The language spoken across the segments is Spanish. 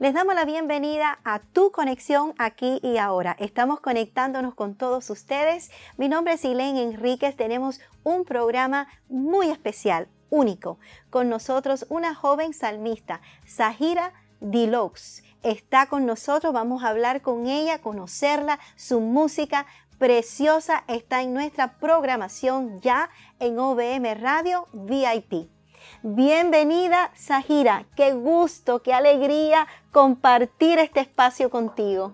Les damos la bienvenida a Tu Conexión Aquí y Ahora. Estamos conectándonos con todos ustedes. Mi nombre es Elaine Enríquez. Tenemos un programa muy especial, único. Con nosotros una joven salmista, Zahira Dilouz. Está con nosotros, vamos a hablar con ella, conocerla, su música preciosa. Está en nuestra programación ya en OVM Radio VIP. Bienvenida, Zahira. Qué gusto, qué alegría compartir este espacio contigo.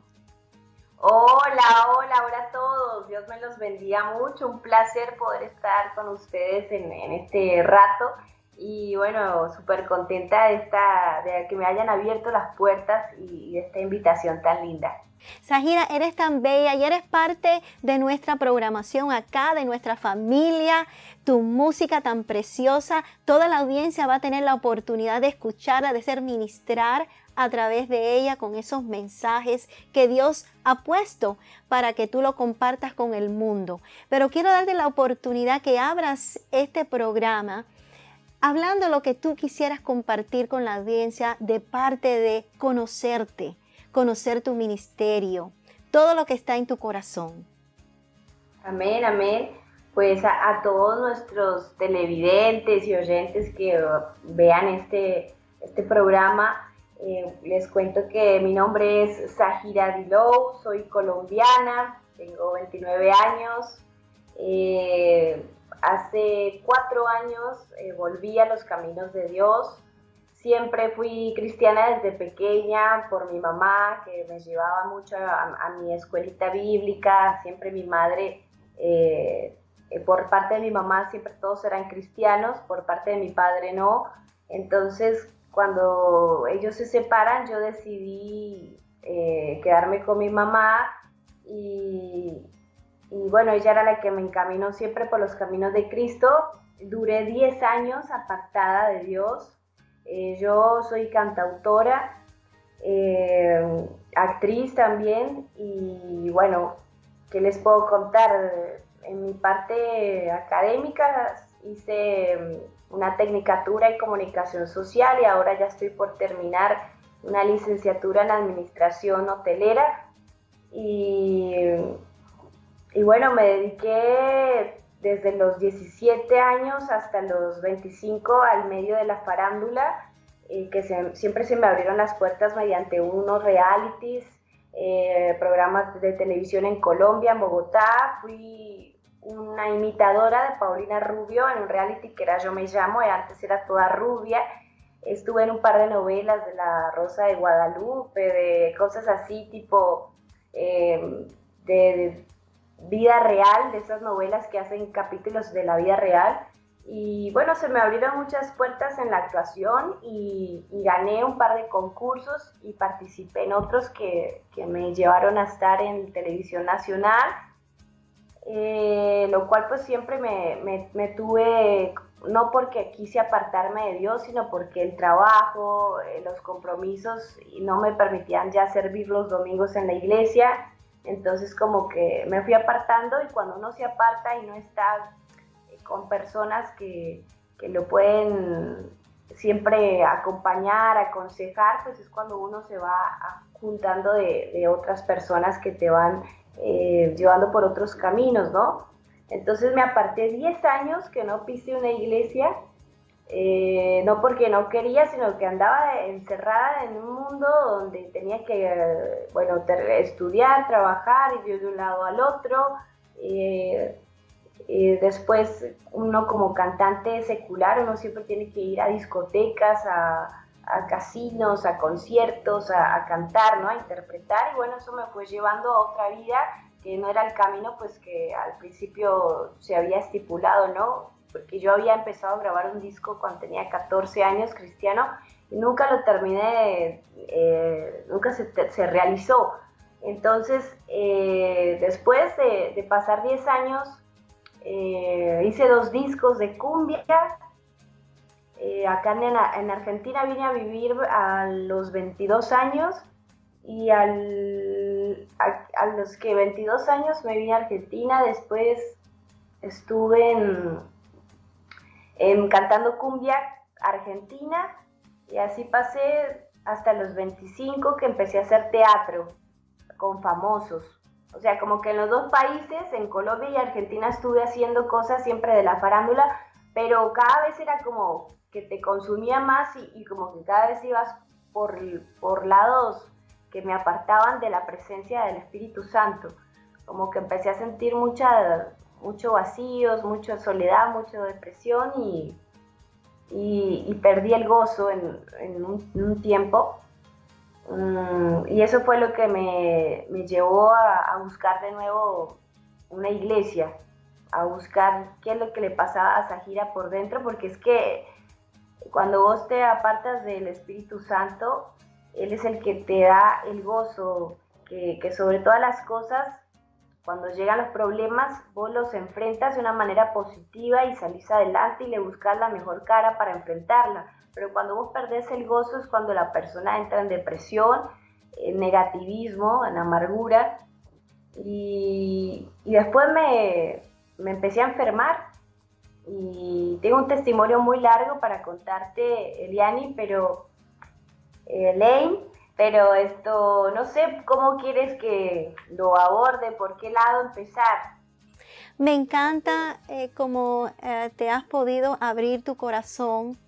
Hola a todos. Dios me los bendiga mucho. Un placer poder estar con ustedes en este rato. Y bueno, súper contenta de que me hayan abierto las puertas y de esta invitación tan linda. Zahira, eres tan bella y eres parte de nuestra programación acá, de nuestra familia, tu música tan preciosa. Toda la audiencia va a tener la oportunidad de escucharla, de ser ministrar a través de ella con esos mensajes que Dios ha puesto para que tú lo compartas con el mundo. Pero quiero darte la oportunidad que abras este programa hablando lo que tú quisieras compartir con la audiencia de parte de conocerte, conocer tu ministerio, todo lo que está en tu corazón. Amén, amén. Pues a todos nuestros televidentes y oyentes que vean este programa, les cuento que mi nombre es Zahira Dilouz, soy colombiana, tengo 29 años. Hace 4 años volví a los caminos de Dios. Siempre fui cristiana desde pequeña por mi mamá, que me llevaba mucho a mi escuelita bíblica. Siempre mi madre, por parte de mi mamá, siempre todos eran cristianos, por parte de mi padre no. Entonces, cuando ellos se separan, yo decidí quedarme con mi mamá y bueno, ella era la que me encaminó siempre por los caminos de Cristo. Duré 10 años apartada de Dios. Yo soy cantautora, actriz también, y bueno, ¿qué les puedo contar? En mi parte académica hice una tecnicatura en comunicación social y ahora ya estoy por terminar una licenciatura en administración hotelera. Y bueno, me dediqué desde los 17 años hasta los 25 al medio de la farándula, que siempre se me abrieron las puertas mediante unos realities, programas de televisión en Colombia, en Bogotá. Fui una imitadora de Paulina Rubio en un reality que era Yo Me Llamo, y antes era Toda Rubia. Estuve en un par de novelas de La Rosa de Guadalupe, de cosas así tipo de vida real, de esas novelas que hacen capítulos de la vida real. Y bueno, se me abrieron muchas puertas en la actuación y gané un par de concursos y participé en otros que me llevaron a estar en Televisión Nacional, lo cual pues siempre me tuve, no porque quise apartarme de Dios, sino porque el trabajo, los compromisos no me permitían ya servir los domingos en la iglesia. Entonces como que me fui apartando, y cuando uno se aparta y no está con personas que lo pueden siempre acompañar, aconsejar, pues es cuando uno se va juntando de otras personas que te van llevando por otros caminos, ¿no? Entonces me aparté 10 años que no pisé una iglesia, no porque no quería, sino que andaba encerrada en un mundo donde tenía que estudiar, trabajar, y ir de un lado al otro. Después uno como cantante secular, uno siempre tiene que ir a discotecas, a casinos, a conciertos, a cantar, ¿no? A interpretar. Y bueno, eso me fue llevando a otra vida que no era el camino pues que al principio se había estipulado, ¿no? Porque yo había empezado a grabar un disco cuando tenía 14 años, cristiano, y nunca lo terminé, nunca se realizó. Entonces, después de pasar 10 años, hice 2 discos de cumbia. Acá en Argentina vine a vivir a los 22 años, y a los que 22 años me vine a Argentina. Después estuve cantando cumbia argentina, y así pasé hasta los 25 que empecé a hacer teatro con famosos. O sea, como que en los dos países, en Colombia y Argentina, estuve haciendo cosas siempre de la farándula, pero cada vez era como que te consumía más y como que cada vez ibas por lados que me apartaban de la presencia del Espíritu Santo. Como que empecé a sentir mucho vacío, mucha soledad, mucha depresión y perdí el gozo en un tiempo. Y eso fue lo que me llevó a buscar de nuevo una iglesia, a buscar qué es lo que le pasaba a Zahira por dentro, porque es que cuando vos te apartas del Espíritu Santo, Él es el que te da el gozo, que sobre todas las cosas, cuando llegan los problemas, vos los enfrentas de una manera positiva y salís adelante y le buscas la mejor cara para enfrentarla. Pero cuando vos perdés el gozo es cuando la persona entra en depresión, en negativismo, en amargura. Y después me empecé a enfermar. Y tengo un testimonio muy largo para contarte, Elaine, pero esto no sé cómo quieres que lo aborde, por qué lado empezar. Me encanta cómo te has podido abrir tu corazón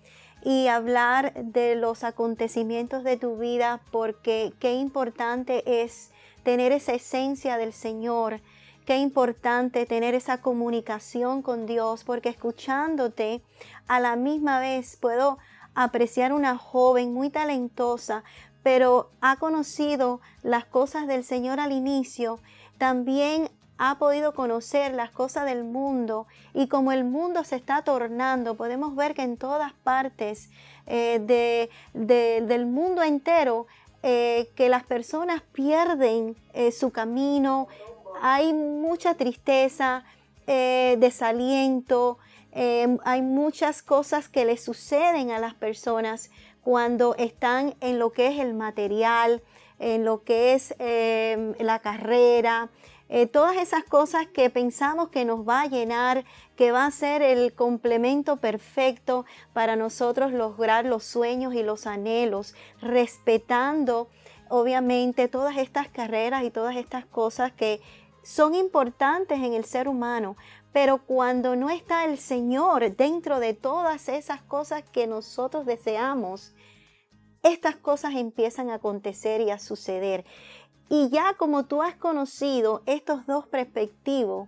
y hablar de los acontecimientos de tu vida, porque qué importante es tener esa esencia del Señor. Qué importante tener esa comunicación con Dios, porque escuchándote a la misma vez puedo apreciar una joven muy talentosa, pero ha conocido las cosas del Señor al inicio, también ha podido conocer las cosas del mundo, y como el mundo se está tornando, podemos ver que en todas partes del mundo entero que las personas pierden su camino. Hay mucha tristeza, desaliento, hay muchas cosas que le suceden a las personas cuando están en lo que es el material, en lo que es la carrera, todas esas cosas que pensamos que nos va a llenar, que va a ser el complemento perfecto para nosotros lograr los sueños y los anhelos, respetando obviamente todas estas carreras y todas estas cosas que son importantes en el ser humano, pero cuando no está el Señor dentro de todas esas cosas que nosotros deseamos, estas cosas empiezan a acontecer y a suceder. Y ya como tú has conocido estos dos perspectivos,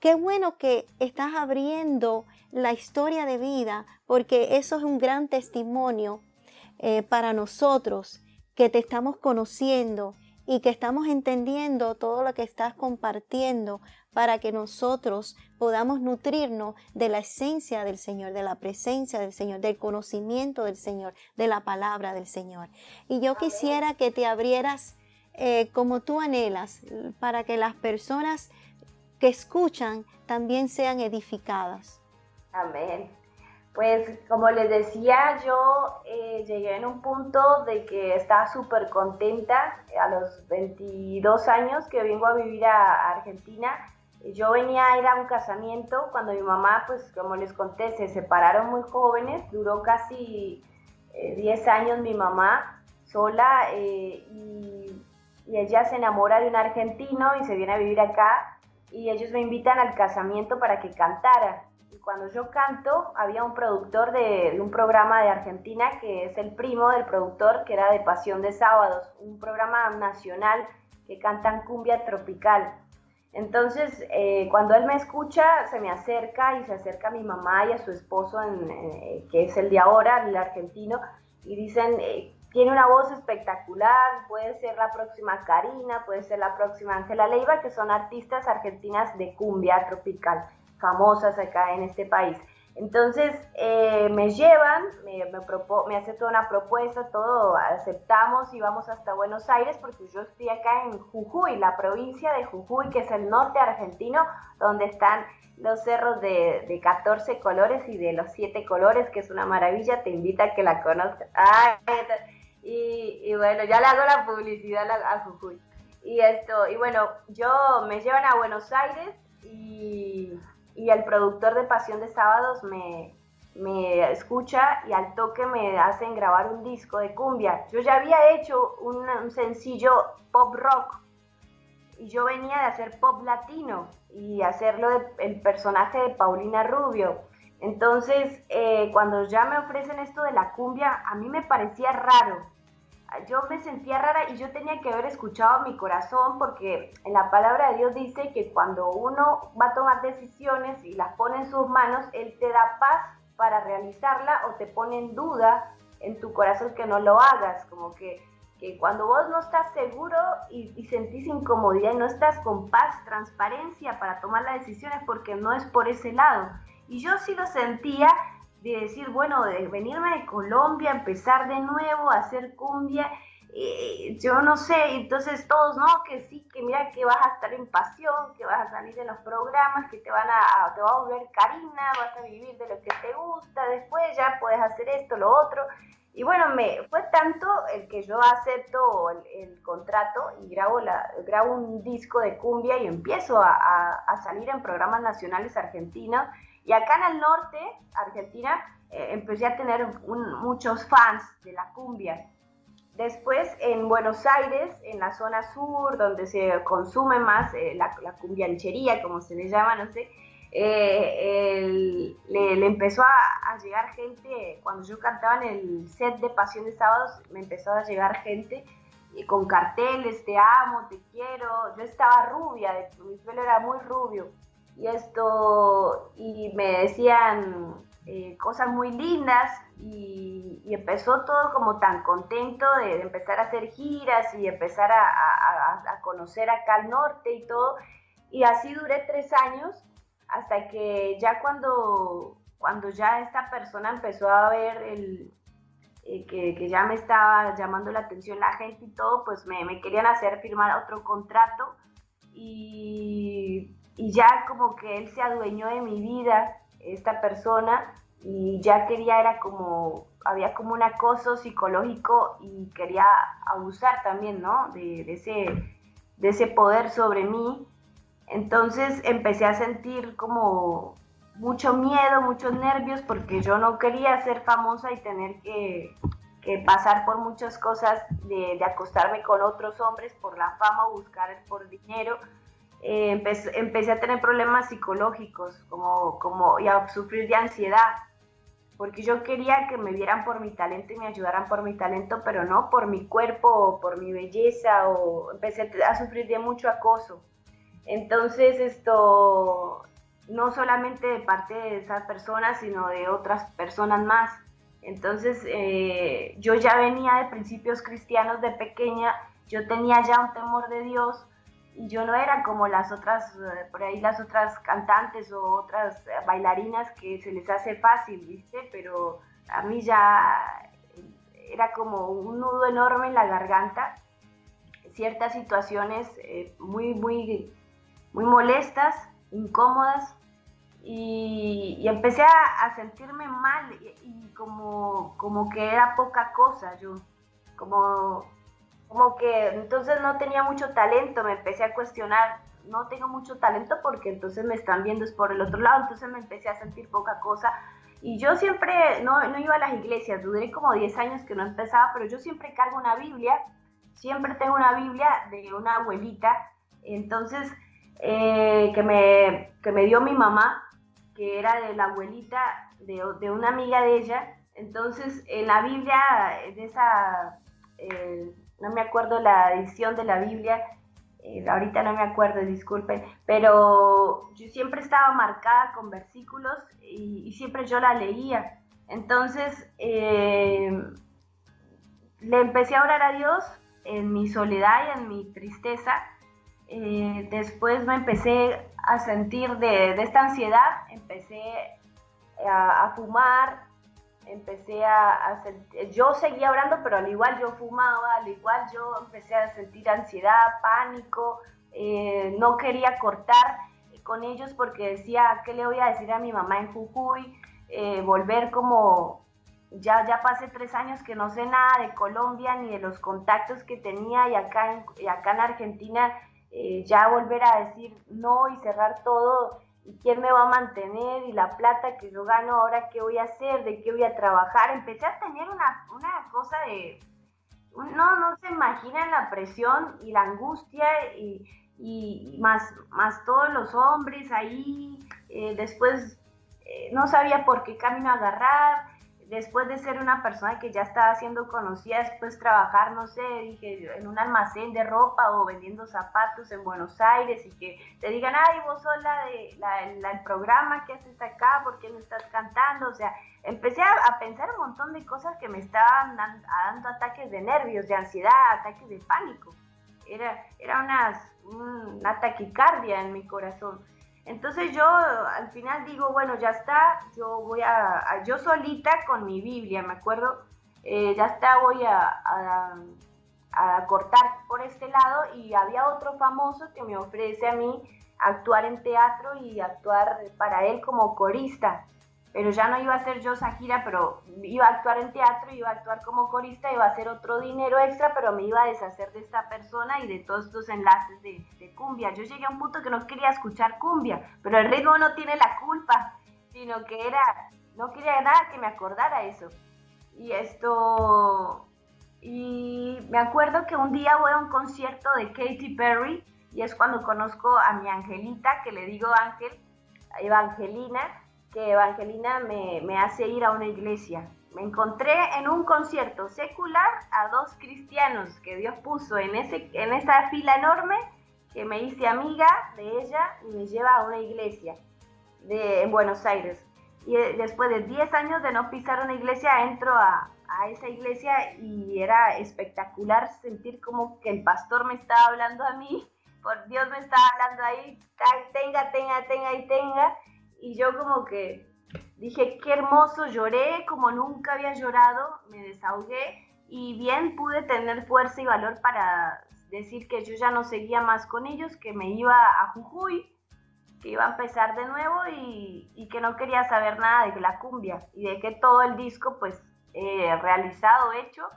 qué bueno que estás abriendo la historia de vida, porque eso es un gran testimonio para nosotros, que te estamos conociendo y que estamos entendiendo todo lo que estás compartiendo para que nosotros podamos nutrirnos de la esencia del Señor, de la presencia del Señor, del conocimiento del Señor, de la palabra del Señor. Y yo quisiera que te abrieras como tú anhelas, para que las personas que escuchan también sean edificadas. Amén. Pues como les decía, yo llegué en un punto de que estaba súper contenta. A los 22 años que vengo a vivir a Argentina, yo venía a ir a un casamiento cuando mi mamá, pues como les conté, se separaron muy jóvenes. Duró casi 10 años mi mamá sola y ella se enamora de un argentino y se viene a vivir acá. Y ellos me invitan al casamiento para que cantara. Cuando yo canto, había un productor de un programa de Argentina que es el primo del productor que era de Pasión de Sábados, un programa nacional que cantan cumbia tropical. Entonces, cuando él me escucha, se me acerca y se acerca a mi mamá y a su esposo, que es el de ahora, el argentino, y dicen, tiene una voz espectacular, puede ser la próxima Karina, puede ser la próxima Ángela Leiva, que son artistas argentinas de cumbia tropical, famosas acá en este país. Entonces me llevan, me hace toda una propuesta, todo aceptamos y vamos hasta Buenos Aires, porque yo estoy acá en Jujuy, la provincia de Jujuy, que es el norte argentino, donde están los cerros de 14 colores y de los 7 colores, que es una maravilla, te invito a que la conozcas. Y bueno, ya le hago la publicidad a Jujuy. Y bueno, me llevan a Buenos Aires y el productor de Pasión de Sábados me, me escucha y al toque me hacen grabar un disco de cumbia. Yo ya había hecho un sencillo pop rock y yo venía de hacer pop latino y hacerlo el personaje de Paulina Rubio. Entonces, cuando ya me ofrecen esto de la cumbia, a mí me parecía raro. Yo me sentía rara y yo tenía que haber escuchado mi corazón, porque en la palabra de Dios dice que cuando uno va a tomar decisiones y las pone en sus manos, Él te da paz para realizarla o te pone en duda en tu corazón que no lo hagas. Como que cuando vos no estás seguro y sentís incomodidad y no estás con paz, transparencia para tomar las decisiones, porque no es por ese lado. Y yo sí lo sentía, de decir, bueno, de venirme de Colombia, empezar de nuevo, hacer cumbia, yo no sé. Entonces todos, no, que sí, que mira que vas a estar en Pasión, que vas a salir en los programas, que te va a volver Karina, vas a vivir de lo que te gusta, después ya puedes hacer esto, lo otro. Y bueno, fue tanto el que yo acepto el contrato y grabo un disco de cumbia y empiezo a salir en programas nacionales argentinos. Y acá en el norte, Argentina, empecé a tener muchos fans de la cumbia. Después en Buenos Aires, en la zona sur, donde se consume más la cumbianchería, como se le llama, no sé, le empezó a llegar gente. Cuando yo cantaba en el set de Pasión de Sábados, me empezó a llegar gente con carteles, te amo, te quiero. Yo estaba rubia, de hecho, mi pelo era muy rubio. Y me decían cosas muy lindas y empezó todo como tan contento de empezar a hacer giras y empezar a conocer acá al norte y todo. Y así duré 3 años hasta que ya cuando ya esta persona empezó a ver que ya me estaba llamando la atención la gente y todo, pues me querían hacer firmar otro contrato y ya como que él se adueñó de mi vida, esta persona, y ya quería, había como un acoso psicológico y quería abusar también, ¿no? De ese poder sobre mí. Entonces empecé a sentir como mucho miedo, muchos nervios, porque yo no quería ser famosa y tener que pasar por muchas cosas de acostarme con otros hombres por la fama o buscar por dinero. Empecé a tener problemas psicológicos y a sufrir de ansiedad, porque yo quería que me vieran por mi talento y me ayudaran por mi talento, pero no por mi cuerpo o por mi belleza, o empecé a sufrir de mucho acoso. Entonces esto, no solamente de parte de esas personas, sino de otras personas más. Entonces yo ya venía de principios cristianos de pequeña, yo tenía ya un temor de Dios. Yo no era como las otras cantantes o otras bailarinas que se les hace fácil, ¿viste? Pero a mí ya era como un nudo enorme en la garganta, ciertas situaciones muy, muy, muy molestas, incómodas, y empecé a sentirme mal y como que era poca cosa, yo como que entonces no tenía mucho talento. Me empecé a cuestionar, no tengo mucho talento porque entonces me están viendo es por el otro lado, entonces me empecé a sentir poca cosa. Y yo siempre, no iba a las iglesias, duré como 10 años que no empezaba, pero yo siempre cargo una Biblia, siempre tengo una Biblia de una abuelita, entonces, que me dio mi mamá, que era de la abuelita de una amiga de ella. Entonces, en la Biblia de esa... no me acuerdo la edición de la Biblia, ahorita no me acuerdo, disculpen, pero yo siempre estaba marcada con versículos y siempre yo la leía. Entonces le empecé a orar a Dios en mi soledad y en mi tristeza. Después me empecé a sentir de esta ansiedad, empecé a fumar. Empecé a sentir, yo seguía orando, pero al igual yo fumaba, al igual yo empecé a sentir ansiedad, pánico, no quería cortar con ellos porque decía, ¿qué le voy a decir a mi mamá en Jujuy? Volver como, ya pasé 3 años que no sé nada de Colombia ni de los contactos que tenía, y acá en Argentina ya volver a decir no y cerrar todo. ¿Y quién me va a mantener? ¿Y la plata que yo gano ahora qué voy a hacer? ¿De qué voy a trabajar? Empecé a tener una cosa de... No se imaginan la presión y la angustia y más todos los hombres ahí. Después no sabía por qué camino agarrar. Después de ser una persona que ya estaba siendo conocida, después trabajar, no sé, dije, en un almacén de ropa o vendiendo zapatos en Buenos Aires y que te digan, ay, vos sos el programa, ¿qué haces acá? ¿Por qué no estás cantando? O sea, empecé a pensar un montón de cosas que me estaban dando ataques de nervios, de ansiedad, ataques de pánico. Era una taquicardia en mi corazón. Entonces yo al final digo, bueno, ya está, yo voy yo solita con mi Biblia, me acuerdo, ya está, voy a cortar por este lado. Y había otro famoso que me ofrece a mí actuar en teatro y actuar para él como corista, pero ya no iba a ser yo Zahira, pero iba a actuar en teatro, iba a actuar como corista, iba a hacer otro dinero extra, pero me iba a deshacer de esta persona y de todos estos enlaces de cumbia. Yo llegué a un punto que no quería escuchar cumbia, pero el ritmo no tiene la culpa, sino que no quería nada que me acordara eso. Y me acuerdo que un día voy a un concierto de Katy Perry, y es cuando conozco a mi angelita, que le digo Ángel, Evangelina, que Evangelina me hace ir a una iglesia. Me encontré en un concierto secular a dos cristianos que Dios puso en esa fila enorme, que me hice amiga de ella y me lleva a una iglesia en Buenos Aires. Y después de 10 años de no pisar una iglesia, entro a esa iglesia y era espectacular sentir como que el pastor me estaba hablando a mí, por Dios me estaba hablando ahí, tenga. Y yo como que dije, qué hermoso, lloré como nunca había llorado, me desahogué y bien pude tener fuerza y valor para decir que yo ya no seguía más con ellos, que me iba a Jujuy, que iba a empezar de nuevo y que no quería saber nada de la cumbia. Y dejé todo el disco pues realizado, hecho.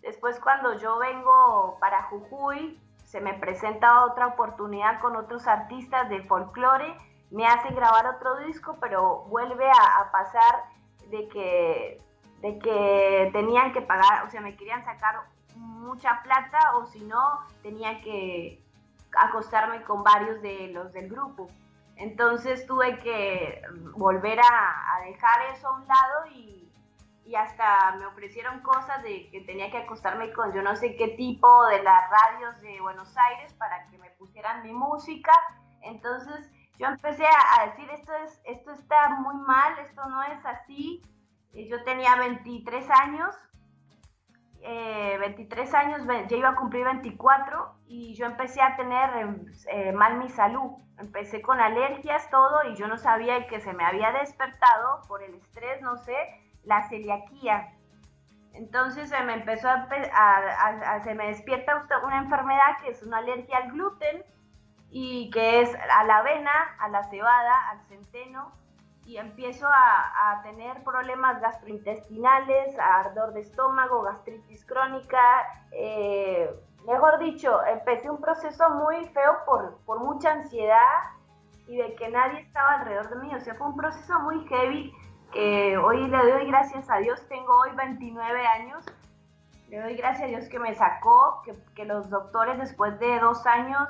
Después cuando yo vengo para Jujuy, se me presenta otra oportunidad con otros artistas de folclore. Me hacen grabar otro disco, pero vuelve a pasar de que tenían que pagar, o sea, me querían sacar mucha plata, o si no, tenía que acostarme con varios de los del grupo. Entonces tuve que volver a dejar eso a un lado y hasta me ofrecieron cosas de que tenía que acostarme con yo no sé qué tipo de las radios de Buenos Aires para que me pusieran mi música. Entonces yo empecé a decir, esto está muy mal, esto no es así. Yo tenía 23 años, ya iba a cumplir 24, y yo empecé a tener mal mi salud. Empecé con alergias, todo, y yo no sabía que se me había despertado por el estrés, no sé, la celiaquía. Entonces se me empezó se me despierta una enfermedad que es una alergia al gluten, y que es a la avena, a la cebada, al centeno, y empiezo a tener problemas gastrointestinales, ardor de estómago, gastritis crónica, mejor dicho, empecé un proceso muy feo por mucha ansiedad y de que nadie estaba alrededor de mí. O sea, fue un proceso muy heavy que hoy le doy gracias a Dios, tengo hoy 29 años, le doy gracias a Dios que me sacó, que los doctores después de 2 años,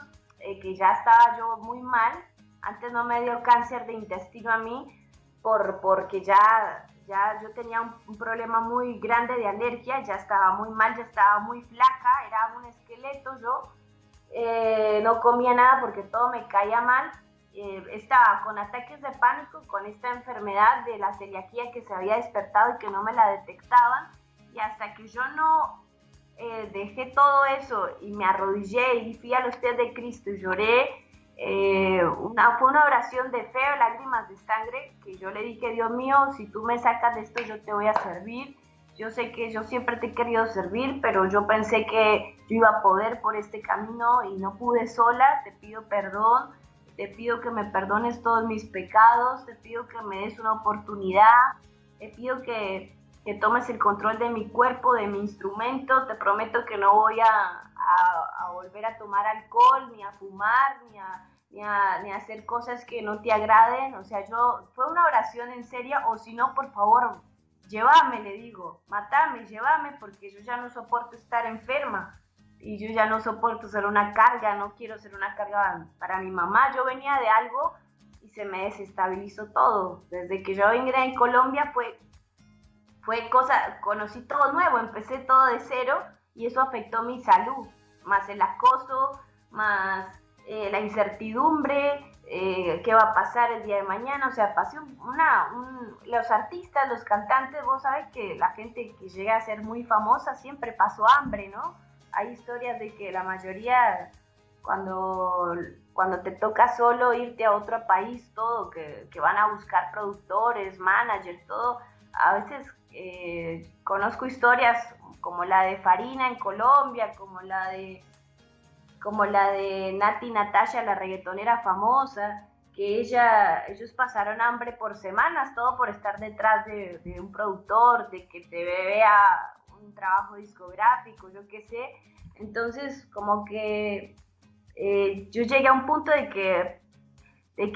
que ya estaba yo muy mal. Antes no me dio cáncer de intestino a mí porque ya yo tenía un problema muy grande de alergia, ya estaba muy mal, ya estaba muy flaca, era un esqueleto yo, no comía nada porque todo me caía mal, estaba con ataques de pánico, con esta enfermedad de la celiaquía que se había despertado y que no me la detectaban, y hasta que yo no... dejé todo eso y me arrodillé y fui a los pies de Cristo y lloré, fue una oración de fe, lágrimas de sangre, que yo le dije, Dios mío, si tú me sacas de esto yo te voy a servir, yo sé que yo siempre te he querido servir, pero yo pensé que yo iba a poder por este camino y no pude sola, te pido perdón, te pido que me perdones todos mis pecados, te pido que me des una oportunidad, te pido que tomes el control de mi cuerpo, de mi instrumento, te prometo que no voy a volver a tomar alcohol, ni a fumar, ni a ni a hacer cosas que no te agraden. O sea, yo, fue una oración en serio, o si no, por favor, llévame, le digo, matame, llévame, porque yo ya no soporto estar enferma y yo ya no soporto ser una carga, no quiero ser una carga para mi mamá. Yo venía de algo y se me desestabilizó todo. Desde que yo ingresé en Colombia fue cosa, conocí todo nuevo, empecé todo de cero y eso afectó mi salud, más el acoso, más la incertidumbre, qué va a pasar el día de mañana. O sea, pasé los artistas, los cantantes, vos sabés que la gente que llega a ser muy famosa siempre pasó hambre, ¿no? Hay historias de que la mayoría, cuando te toca solo irte a otro país, todo, que van a buscar productores, managers, todo, a veces conozco historias como la de Farina en Colombia, como la de Nati Natasha, la reggaetonera famosa, que ellos pasaron hambre por semanas, todo por estar detrás de un productor, de que te vea un trabajo discográfico, yo qué sé. Entonces, como que yo llegué a un punto de que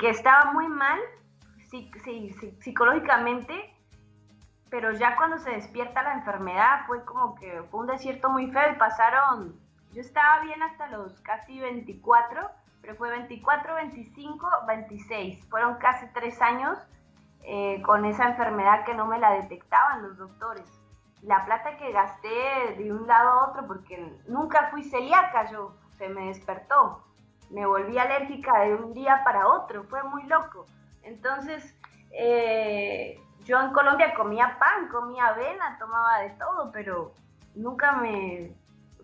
estaba muy mal psicológicamente, pero ya cuando se despierta la enfermedad fue como que fue un desierto muy feo y pasaron... Yo estaba bien hasta los casi 24, pero fue 24, 25, 26. Fueron casi 3 años con esa enfermedad que no me la detectaban los doctores. La plata que gasté de un lado a otro, porque nunca fui celíaca yo, se me despertó. Me volví alérgica de un día para otro, fue muy loco. Entonces, yo en Colombia comía pan, comía avena, tomaba de todo, pero nunca me...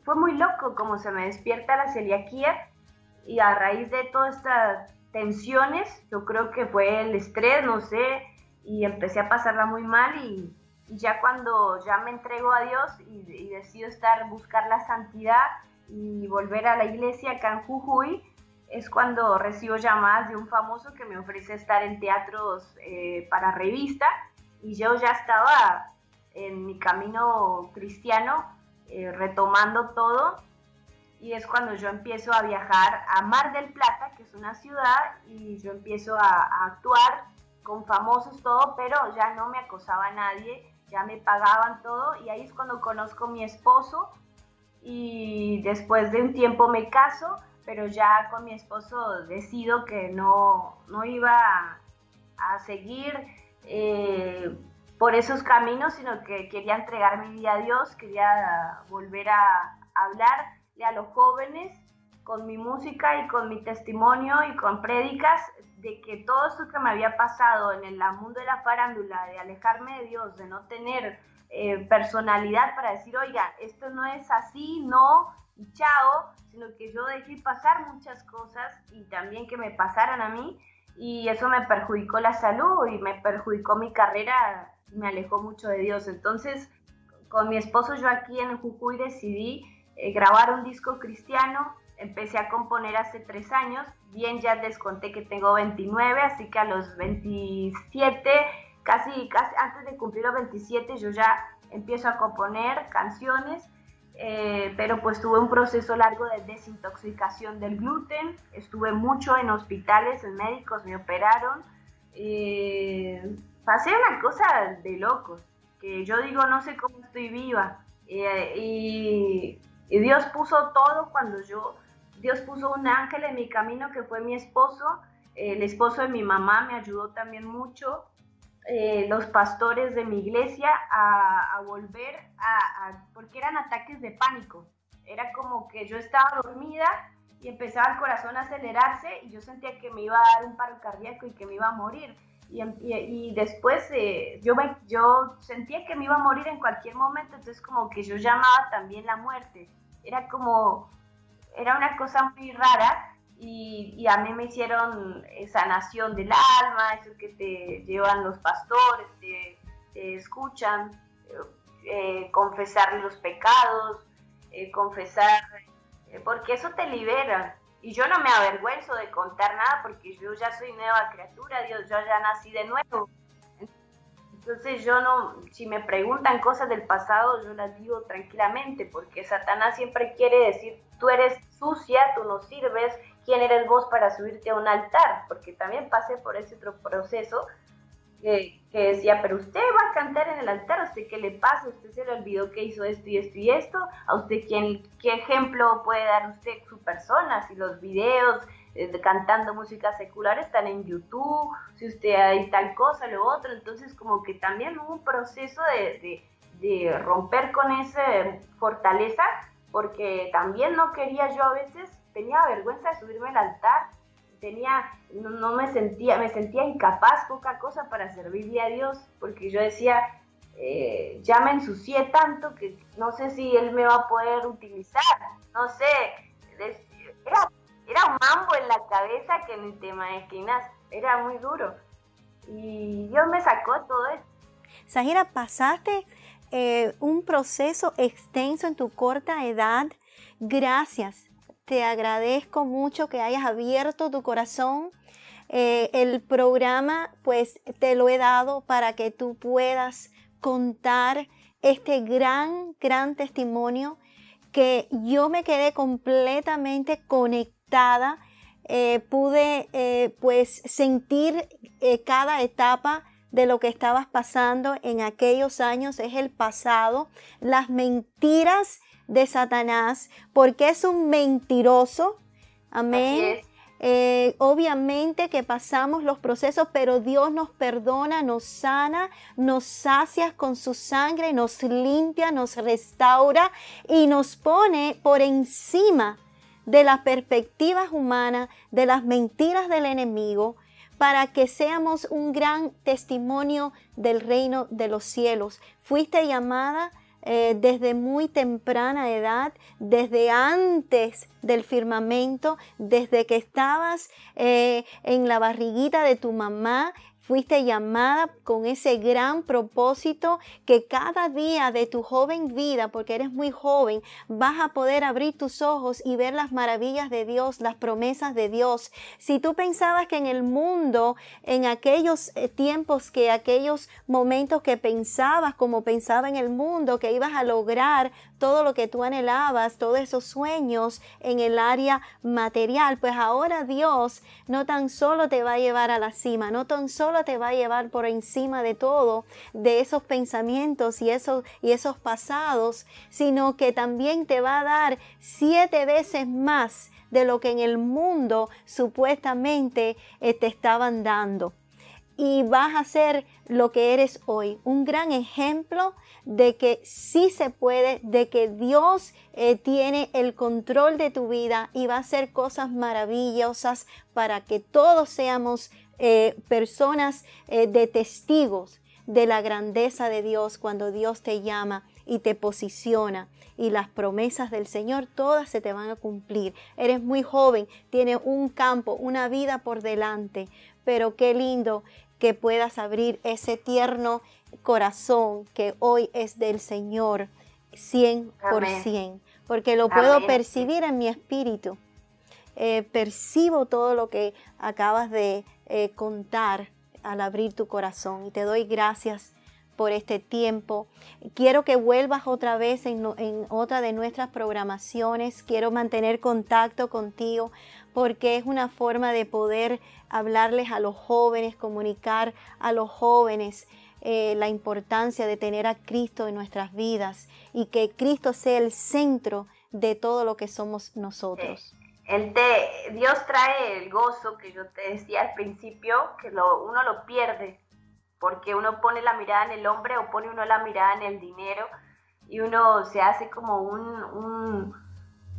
Fue muy loco como se me despierta la celiaquía, y a raíz de todas estas tensiones, yo creo que fue el estrés, no sé, y empecé a pasarla muy mal, y ya cuando ya me entrego a Dios y decido buscar la santidad y volver a la iglesia acá en Jujuy, es cuando recibo llamadas de un famoso que me ofrece estar en teatros para revista, y yo ya estaba en mi camino cristiano, retomando todo, y es cuando yo empiezo a viajar a Mar del Plata, que es una ciudad, y yo empiezo a actuar con famosos, todo, pero ya no me acosaba a nadie, ya me pagaban todo, y ahí es cuando conozco a mi esposo, y después de un tiempo me caso, pero ya con mi esposo decido que no iba a seguir por esos caminos, sino que quería entregar mi vida a Dios, quería volver a hablarle a los jóvenes con mi música y con mi testimonio y con prédicas, de que todo esto que me había pasado en el mundo de la farándula, de alejarme de Dios, de no tener personalidad para decir, oiga, esto no es así, no, y chao, sino que yo dejé pasar muchas cosas y también que me pasaran a mí, y eso me perjudicó la salud y me perjudicó mi carrera, me alejó mucho de Dios. Entonces, con mi esposo yo aquí en Jujuy decidí grabar un disco cristiano. Empecé a componer hace 3 años. Bien, ya les conté que tengo 29, así que a los 27, casi antes de cumplir los 27, yo ya empiezo a componer canciones. Pero pues tuve un proceso largo de desintoxicación del gluten, estuve mucho en hospitales, en médicos, me operaron, pasé una cosa de locos, que yo digo, no sé cómo estoy viva, y Dios puso todo. Cuando Dios puso un ángel en mi camino que fue mi esposo, el esposo de mi mamá me ayudó también mucho, los pastores de mi iglesia a volver porque eran ataques de pánico. Era como que yo estaba dormida y empezaba el corazón a acelerarse y yo sentía que me iba a dar un paro cardíaco y que me iba a morir. Y después yo sentía que me iba a morir en cualquier momento, entonces como que yo llamaba también la muerte. Era una cosa muy rara. Y a mí me hicieron sanación del alma, eso que te llevan los pastores, te escuchan, confesar los pecados, confesar, porque eso te libera. Y yo no me avergüenzo de contar nada, porque yo ya soy nueva criatura, Dios, yo ya nací de nuevo. Entonces yo no, si me preguntan cosas del pasado, yo las digo tranquilamente, porque Satanás siempre quiere decir, tú eres sucia, tú no sirves, quién eres vos para subirte a un altar, porque también pasé por ese otro proceso que decía, pero usted va a cantar en el altar, ¿a usted qué le pasa? ¿Usted se le olvidó que hizo esto y esto y esto? ¿A usted qué ejemplo puede dar usted su persona? Si los videos cantando música secular están en YouTube, si usted hay tal cosa, lo otro, entonces como que también hubo un proceso de romper con esa fortaleza, porque también no quería yo a veces, tenía vergüenza de subirme al altar, me sentía incapaz, poca cosa para servirle a Dios, porque yo decía, ya me ensucié tanto que no sé si Él me va a poder utilizar, no sé, era un mambo en la cabeza que ni te imaginas, era muy duro, y Dios me sacó todo eso. Zahira, pasaste un proceso extenso en tu corta edad. Gracias, te agradezco mucho que hayas abierto tu corazón. El programa pues te lo he dado para que tú puedas contar este gran testimonio, que yo me quedé completamente conectada, pude pues sentir cada etapa de lo que estabas pasando en aquellos años. Es el pasado, las mentiras de Satanás, porque es un mentiroso, amén. Obviamente que pasamos los procesos, pero Dios nos perdona, nos sana, nos sacia con su sangre, nos limpia, nos restaura y nos pone por encima de las perspectivas humanas, de las mentiras del enemigo, para que seamos un gran testimonio del reino de los cielos. Fuiste llamada desde muy temprana edad, desde antes del firmamento, desde que estabas en la barriguita de tu mamá. Fuiste llamada con ese gran propósito, que cada día de tu joven vida, porque eres muy joven, vas a poder abrir tus ojos y ver las maravillas de Dios, las promesas de Dios. Si tú pensabas que en el mundo, en aquellos tiempos, que aquellos momentos que pensabas como pensaba en el mundo, que ibas a lograr todo lo que tú anhelabas, todos esos sueños en el área material, pues ahora Dios no tan solo te va a llevar a la cima, no tan solo te va a llevar por encima de todo, de esos pensamientos y esos pasados, sino que también te va a dar 7 veces más de lo que en el mundo supuestamente te estaban dando. Y vas a ser lo que eres hoy, un gran ejemplo de que sí se puede, de que Dios tiene el control de tu vida y va a hacer cosas maravillosas para que todos seamos personas de testigos de la grandeza de Dios cuando Dios te llama y te posiciona, y las promesas del Señor todas se te van a cumplir. Eres muy joven, tienes un campo, una vida por delante, pero qué lindo que puedas abrir ese tierno corazón que hoy es del Señor 100%, amén, porque lo puedo percibir en mi espíritu. Percibo todo lo que acabas de contar al abrir tu corazón, y te doy gracias por este tiempo. Quiero que vuelvas otra vez en otra de nuestras programaciones. Quiero mantener contacto contigo, porque es una forma de poder hablarles a los jóvenes, comunicar a los jóvenes la importancia de tener a Cristo en nuestras vidas, y que Cristo sea el centro de todo lo que somos nosotros. Dios trae el gozo que yo te decía al principio, que uno lo pierde, porque uno pone la mirada en el hombre, o pone uno la mirada en el dinero, y uno se hace como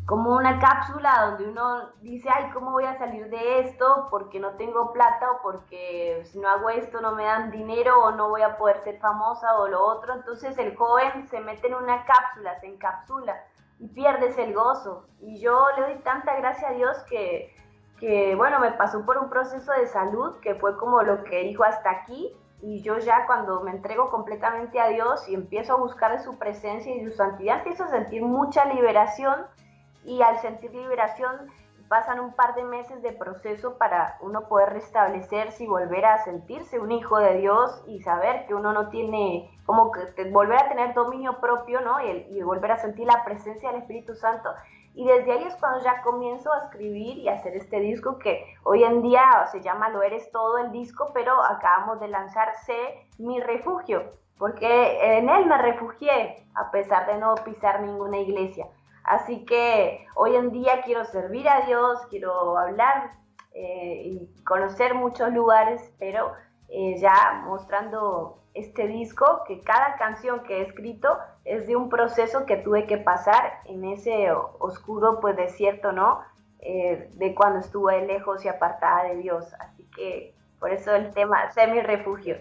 como una cápsula donde uno dice, ay, ¿cómo voy a salir de esto? Porque no tengo plata, o porque si no hago esto no me dan dinero, o no voy a poder ser famosa, o lo otro. Entonces el joven se mete en una cápsula, se encapsula, y pierdes el gozo. Y yo le doy tanta gracia a Dios que bueno, me pasó por un proceso de salud que fue como lo que dijo hasta aquí, y yo ya cuando me entrego completamente a Dios y empiezo a buscar su presencia y su santidad, empiezo a sentir mucha liberación, y al sentir liberación pasan un par de meses de proceso para uno poder restablecerse y volver a sentirse un hijo de Dios, y saber que uno no tiene, como que volver a tener dominio propio, ¿no? Y volver a sentir la presencia del Espíritu Santo. Y desde ahí es cuando ya comienzo a escribir y a hacer este disco que hoy en día se llama Lo Eres Todo el disco, pero acabamos de lanzar Se Mi Refugio, porque en él me refugié a pesar de no pisar ninguna iglesia. Así que hoy en día quiero servir a Dios, quiero hablar y conocer muchos lugares, pero ya mostrando este disco, que cada canción que he escrito es de un proceso que tuve que pasar en ese oscuro pues desierto, ¿no? De cuando estuve lejos y apartada de Dios. Así que por eso el tema, Sé Mi Refugio.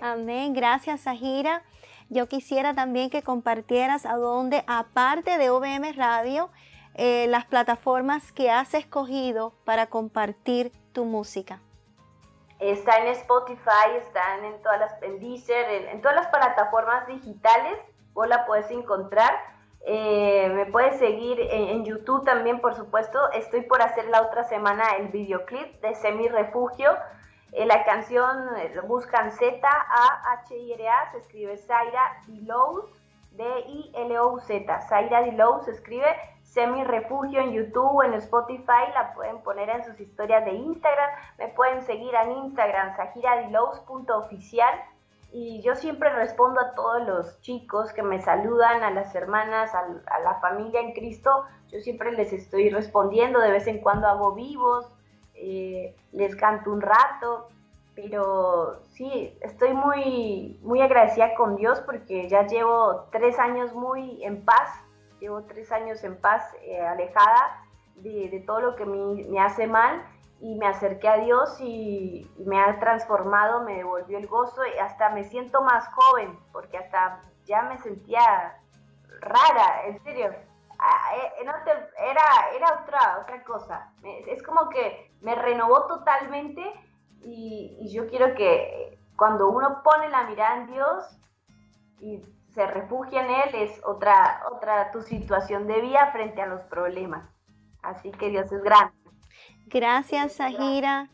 Amén, gracias Zahira. Yo quisiera también que compartieras a dónde, aparte de OVM Radio, las plataformas que has escogido para compartir tu música. Está en Spotify, están en todas las, en Deezer, en todas las plataformas digitales, vos la puedes encontrar. Me puedes seguir en YouTube también, por supuesto. Estoy por hacer la otra semana el videoclip de Se Mi Refugio. La canción buscan Zahira, se escribe Zahira Dilouz, D-I-L-O-U-Z. Zahira Dilouz se escribe. Sé Mi Refugio en YouTube, en Spotify, la pueden poner en sus historias de Instagram. Me pueden seguir en Instagram, zahiradilouz.oficial. Y yo siempre respondo a todos los chicos que me saludan, a las hermanas, a la familia en Cristo. Yo siempre les estoy respondiendo, de vez en cuando hago vivos. Les canto un rato, pero sí, estoy muy agradecida con Dios porque ya llevo 3 años muy en paz, llevo 3 años en paz, alejada de todo lo que me hace mal, y me acerqué a Dios y me ha transformado, me devolvió el gozo y hasta me siento más joven, porque hasta ya me sentía rara, en serio. Era otra cosa. Es como que me renovó totalmente, y yo quiero que cuando uno pone la mirada en Dios y se refugia en Él, es otra tu situación de vida frente a los problemas. Así que Dios es grande. Gracias, Zahira.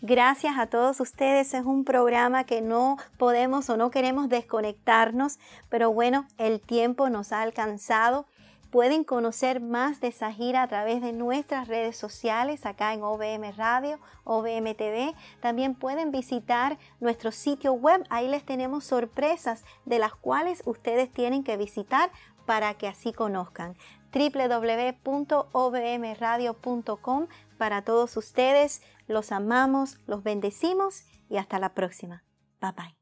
Gracias a todos ustedes. Es un programa que no podemos o no queremos desconectarnos, pero bueno, el tiempo nos ha alcanzado. Pueden conocer más de Zahira a través de nuestras redes sociales acá en OVM Radio, OVM TV. También pueden visitar nuestro sitio web. Ahí les tenemos sorpresas de las cuales ustedes tienen que visitar para que así conozcan. www.ovmradio.com para todos ustedes. Los amamos, los bendecimos y hasta la próxima. Bye bye.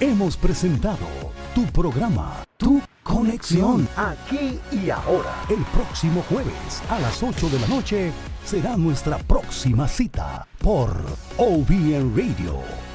Hemos presentado tu programa, Tu Conexión Aquí y Ahora. El próximo jueves a las 8 de la noche será nuestra próxima cita por OVM Radio.